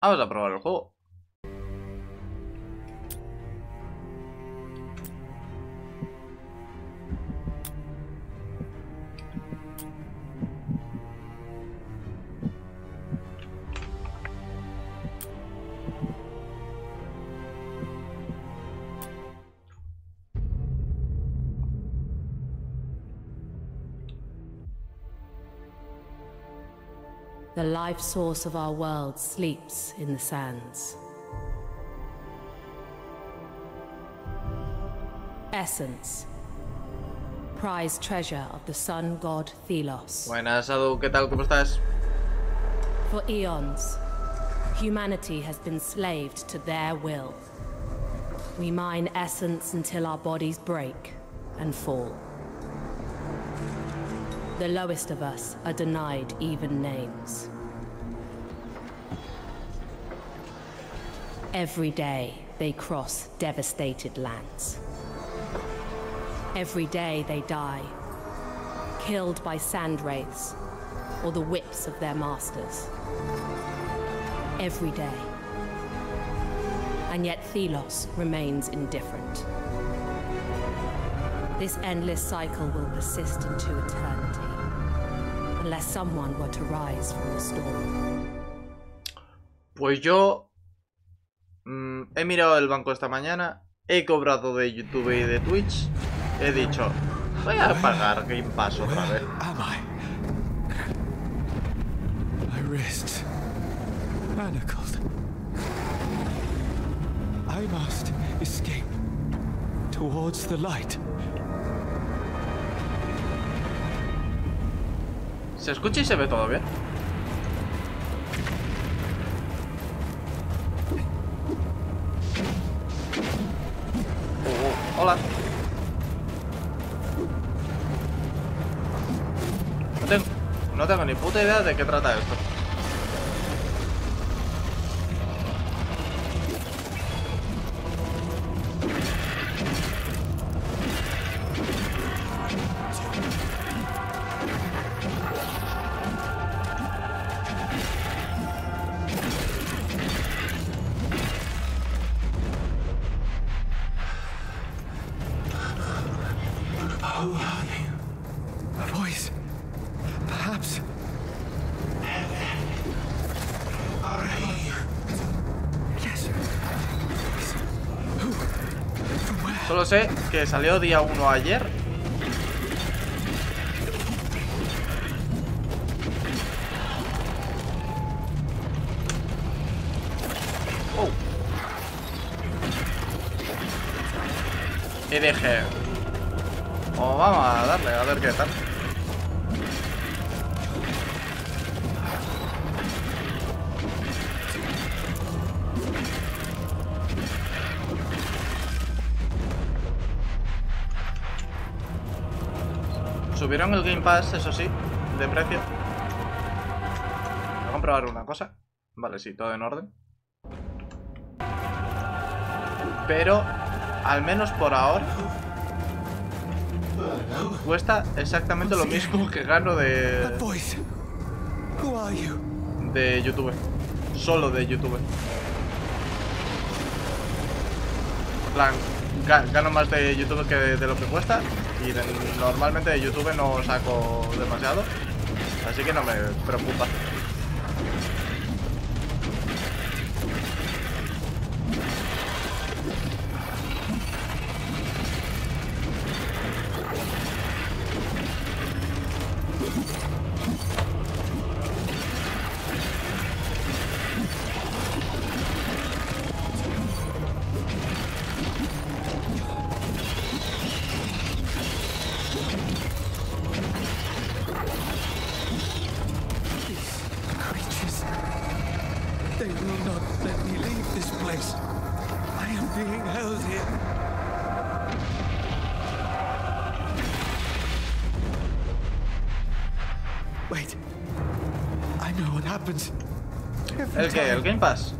Vamos a probar el juego. The life source of our world sleeps in the sands. Essence. Prized treasure of the sun god Thelos. Buenas, Adu, ¿qué tal? ¿Cómo estás? For eons, humanity has been slaved to their will. We mine essence until our bodies break and fall. The lowest of us are denied even names. Every day they cross devastated lands. Every day they die, killed by sand wraiths or the whips of their masters. Every day. And yet Thelos remains indifferent. This endless cycle will persist into eternity, unless someone were to rise from the storm. Pues yo he mirado el banco esta mañana, he cobrado de YouTube y de Twitch, he dicho, voy a pagar Game Pass otra vez. My wrist manacled. I must escape towards the light. Se escucha y se ve todo bien. Hola. No tengo ni puta idea de qué trata esto. Solo sé que salió día 1 ayer. Oh. Y dije, oh, vamos a darle, a ver qué tal. Subieron el Game Pass, eso sí, de precio. Voy a comprobar una cosa. Vale, sí, todo en orden. Pero, al menos por ahora, cuesta exactamente lo mismo que gano de YouTube. Solo de YouTube. En plan, gano más de YouTube que de lo que cuesta. Y normalmente de YouTube no saco demasiado, así que no me preocupa. ¿El qué? ¿El Game Pass?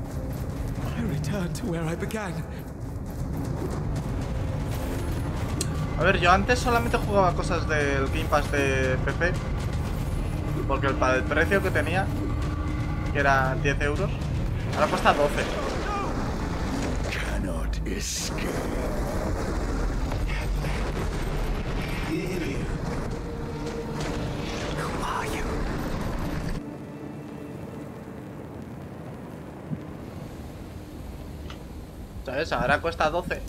A ver, yo antes solamente jugaba cosas del Game Pass de PC, porque el precio que tenía, que era 10 euros, Ahora cuesta 12. ¿Sabes? Ahora cuesta 12.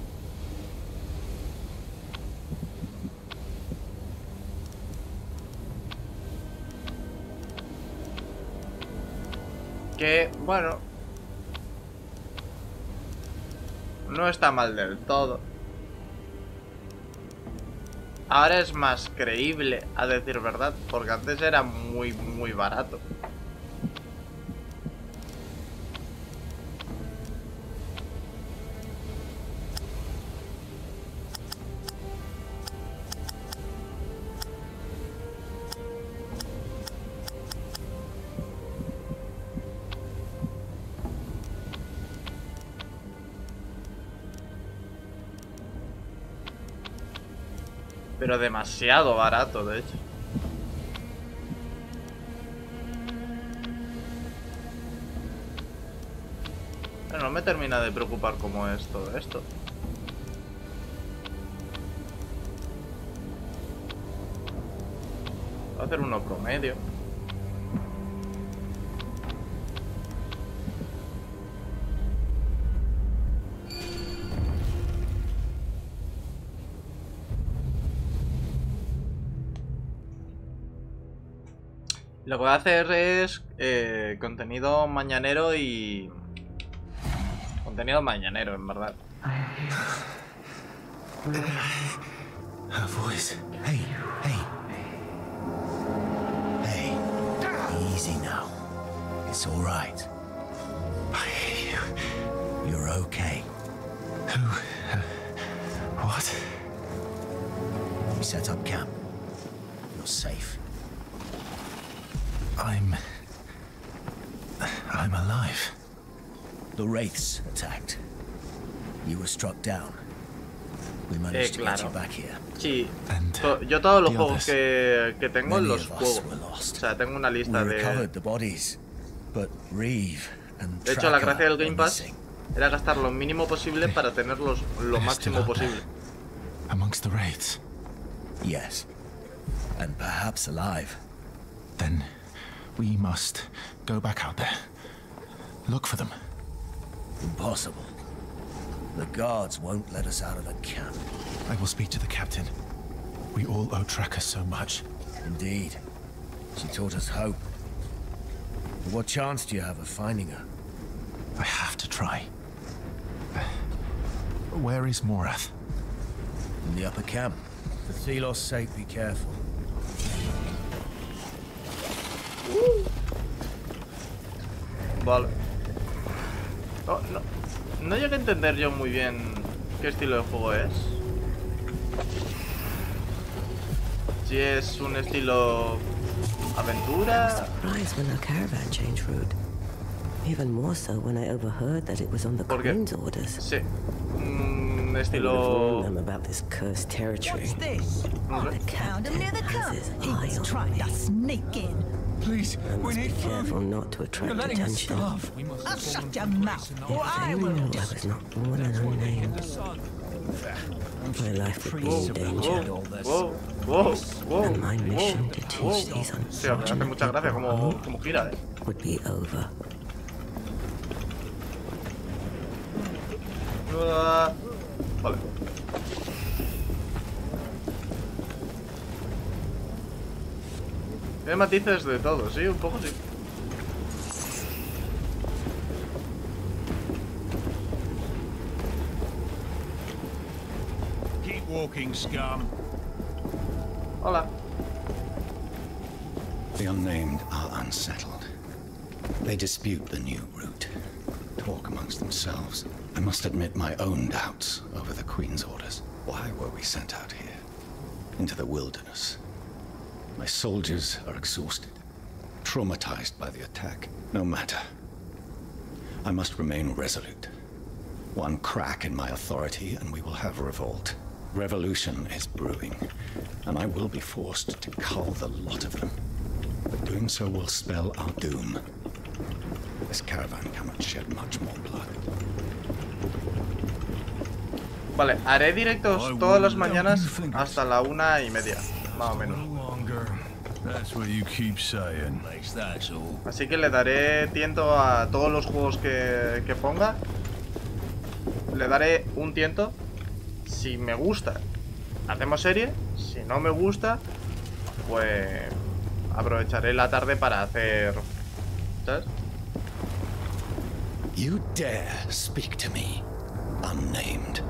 Que, bueno, no está mal del todo. Ahora es más creíble, a decir verdad, porque antes era muy, muy barato. Pero demasiado barato, de hecho. Pero no me termina de preocupar cómo es todo esto. Voy a hacer uno promedio. Lo que voy a hacer es contenido mañanero y... Contenido mañanero, en verdad. A voice. Hey, hey. Hey. Easy now. It's all right. I hear you. You're okay. Who? What? We set up camp. You're safe. I'm alive. The Wraiths attacked. You were struck down. We managed to get you back here. Sí. Yo todos los juegos que tengo los juego. O sea, tengo una lista de... De hecho, la gracia del Game Pass era gastar lo mínimo posible para tenerlos lo máximo posible. Amongst the Wraiths. Yes. And perhaps alive. Then we must go back out there. Look for them. Impossible. The guards won't let us out of the camp. I will speak to the captain. We all owe Tracker so much. Indeed. She taught us hope. But what chance do you have of finding her? I have to try. Where is Morath? In the upper camp. For Thelos' sake, be careful. Vale. No llegué a entender yo muy bien qué estilo de juego es. Si es un estilo aventura. Porque sí, un estilo. Please, we need careful not to attract attention. Shut your mouth, or I will. I was not born an unnamed. My life would be in danger. And my mission to teach these unfortunate people would be over. Hay matices de todo, sí, un poco sí. Keep walking, scum. Hola. The unnamed are unsettled. They dispute the new route. Talk amongst themselves. I must admit my own doubts over the Queen's orders. Why were we sent out here? Into the wilderness. My soldiers are exhausted, traumatized by the attack. No matter. I must remain resolute. One crack in my authority and we will have revolt. Revolution is brewing, and I will be forced to cull the lot of them. But doing so will spell our doom. Vale, haré directos todas las mañanas hasta la 1:30, más o menos. Así que le daré tiento a todos los juegos que ponga. Le daré un tiento. Si me gusta, hacemos serie. Si no me gusta, pues aprovecharé la tarde para hacer... ¿sabes? You dare speak to me, unnamed.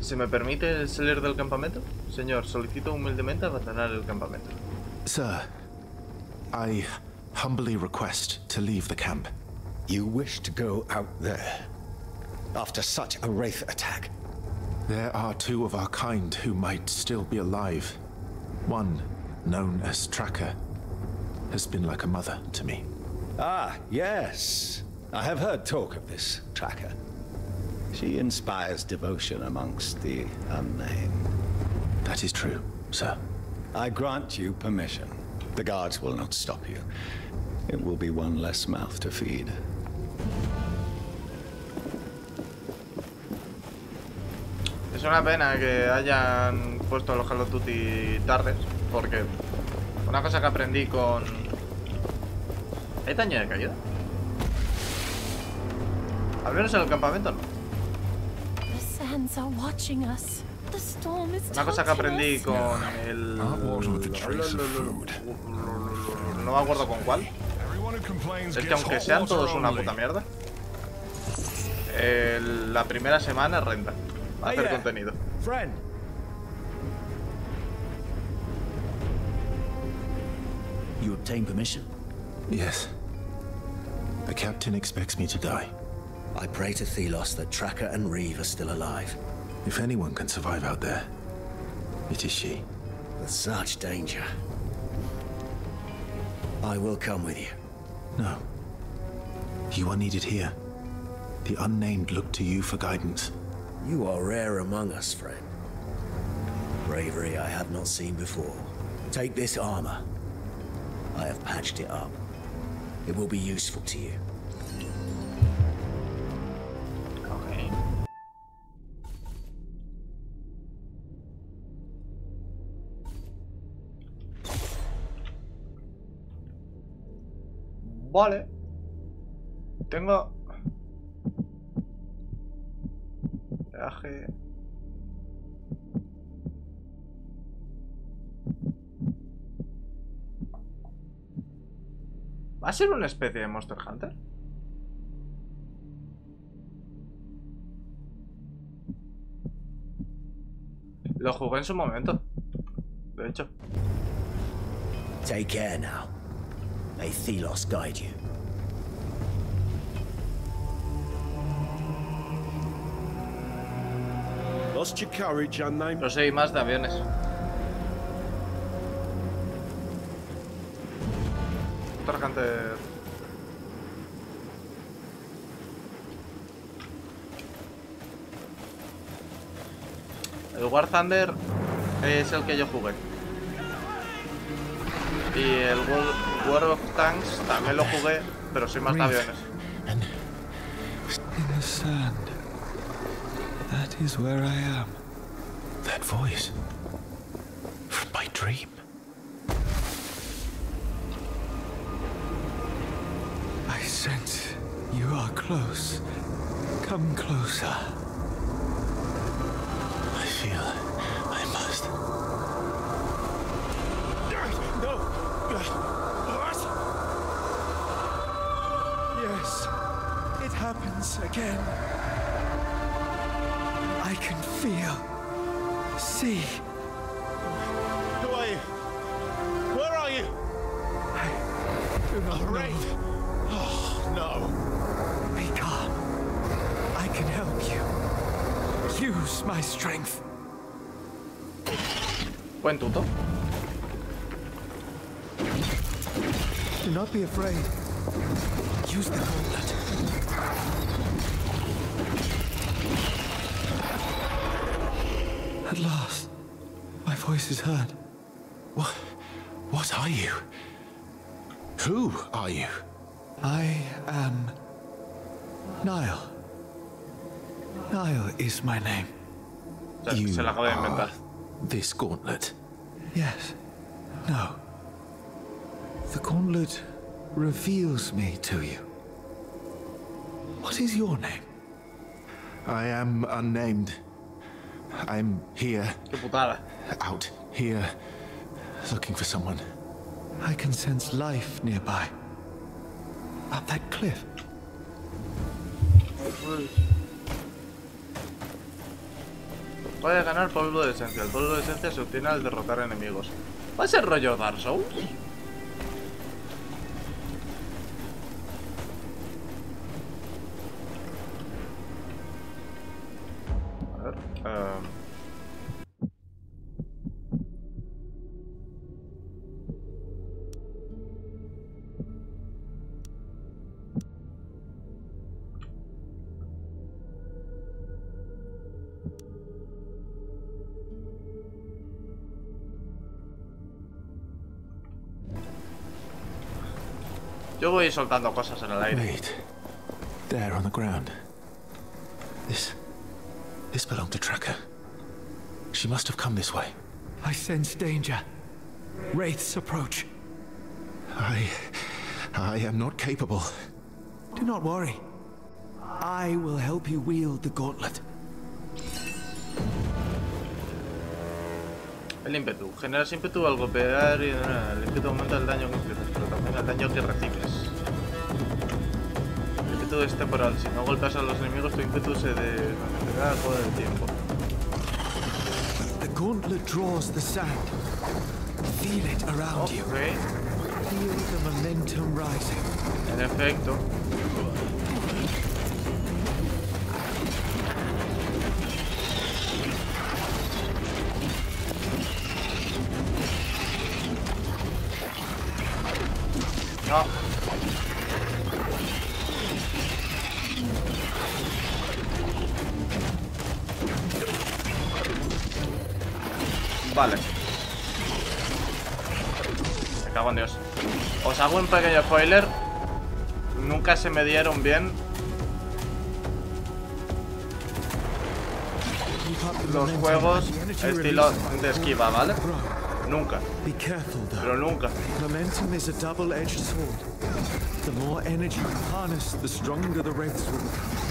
¿Se me permite salir del campamento? Señor, solicito humildemente abandonar el campamento. Sir, I humbly request to leave the camp. You wish to go out there after such a wraith attack? There are two of our kind who might still be alive. One, known as Tracker, has been like a mother to me. Ah, yes. I have heard talk of this Tracker. She inspires devotion amongst the unnamed. That is true, sir. I grant you permission. The guards will not stop you. It will be one less mouth to feed. Es una pena que hayan puesto los Call of Duty tardes, porque una cosa que aprendí con... ¿Hay daño de caída? Al menos en el campamento no. Una cosa que aprendí con el... no me acuerdo con cuál. Es que aunque sean todos una puta mierda, la primera semana renta hacer contenido. You obtain permission? Yes. The captain expects me to die. I pray to Thelos that Tracker and Reeve are still alive. If anyone can survive out there, it is she. With such danger. I will come with you. No. You are needed here. The unnamed look to you for guidance. You are rare among us, friend. Bravery I have not seen before. Take this armor. I have patched it up. It will be useful to you. Vale. Tengo... traje... ¿Va a ser una especie de Monster Hunter? Lo jugué en su momento. De hecho. Take care now. May Thelos guide you. Lost your courage, unnamed. No sé más de aviones. Tarjante. El War Thunder es el que yo jugué. Y el World of Tanks también lo jugué, pero sin más de aviones. That is where I am. That voice from my dream. I sense you are close. Come closer. I feel I must. No. What? Yes, it happens again. I can feel, see. Who are you? Where are you? I do not know. Oh no! Be calm. I can help you. Use my strength. Buen tuto. Do not be afraid. Use the gauntlet. At last, my voice is heard. What? What are you? Who are you? I am Nyaal. Nyaal is my name. You are this gauntlet? Yes. No. The gauntlet reveals me to you. What is your name? I am unnamed. I'm here. Out here. Looking for someone. I can sense life nearby. Up that cliff. Puede ganar polvo de esencia. El polvo de esencia se obtiene al derrotar enemigos. ¿Va a ser rollo Dark Souls? A ver. Yo voy soltando cosas en el aire. Wait. There on the ground. This belonged to Tracker. She must have come this way. I sense danger. Wraiths approach. I am not capable. Do not worry. I will help you wield the gauntlet. El ímpetu. Generas ímpetu al golpear y el ímpetu aumenta el daño que infliges, pero también el daño que recibes. El ímpetu es temporal. Si no golpeas a los enemigos, tu ímpetu se desvanecerá al cabo del tiempo. The gauntlet draws the sand. Feel it around you. Feel the momentum rising. En efecto. No. Vale. Me cago en Dios. Os hago un pequeño spoiler. Nunca se me dieron bien los juegos estilo de esquiva, ¿vale? Nunca. Pero nunca. Momentum is a double-edged sword. The more energy you harness, the stronger the wraiths will become.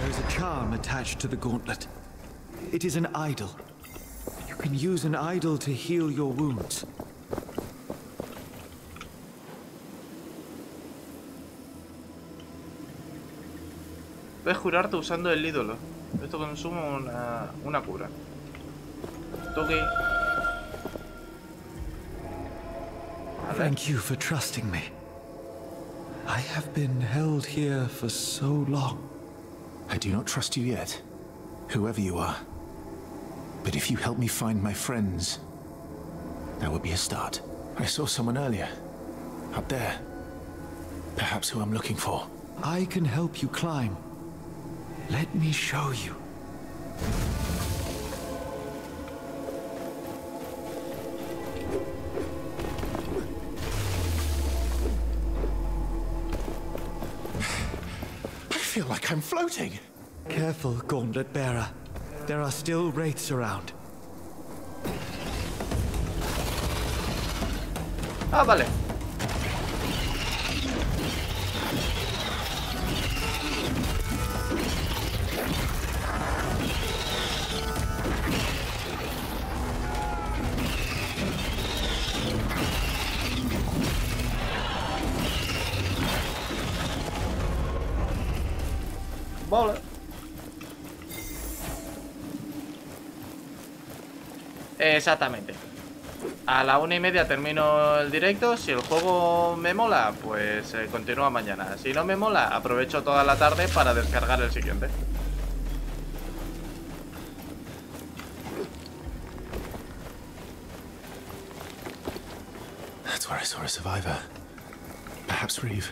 There is a charm attached to the gauntlet. It is an idol. You can use an idol to heal your wounds. Puedes curarte usando el ídolo. Esto consume una cura. Toki. Thank you for trusting me. I have been held here for so long. I do not trust you yet, whoever you are. But if you help me find my friends, that would be a start. I saw someone earlier, up there. Perhaps who I'm looking for. I can help you climb. Let me show you. I feel like I'm floating. Careful, gauntlet bearer. There are still wraiths around. Ah, vale. Vale. Exactamente. A la 1:30 termino el directo. Si el juego me mola, pues continúa mañana. Si no me mola, aprovecho toda la tarde para descargar el siguiente. That's where I saw a survivor. Perhaps Reeve.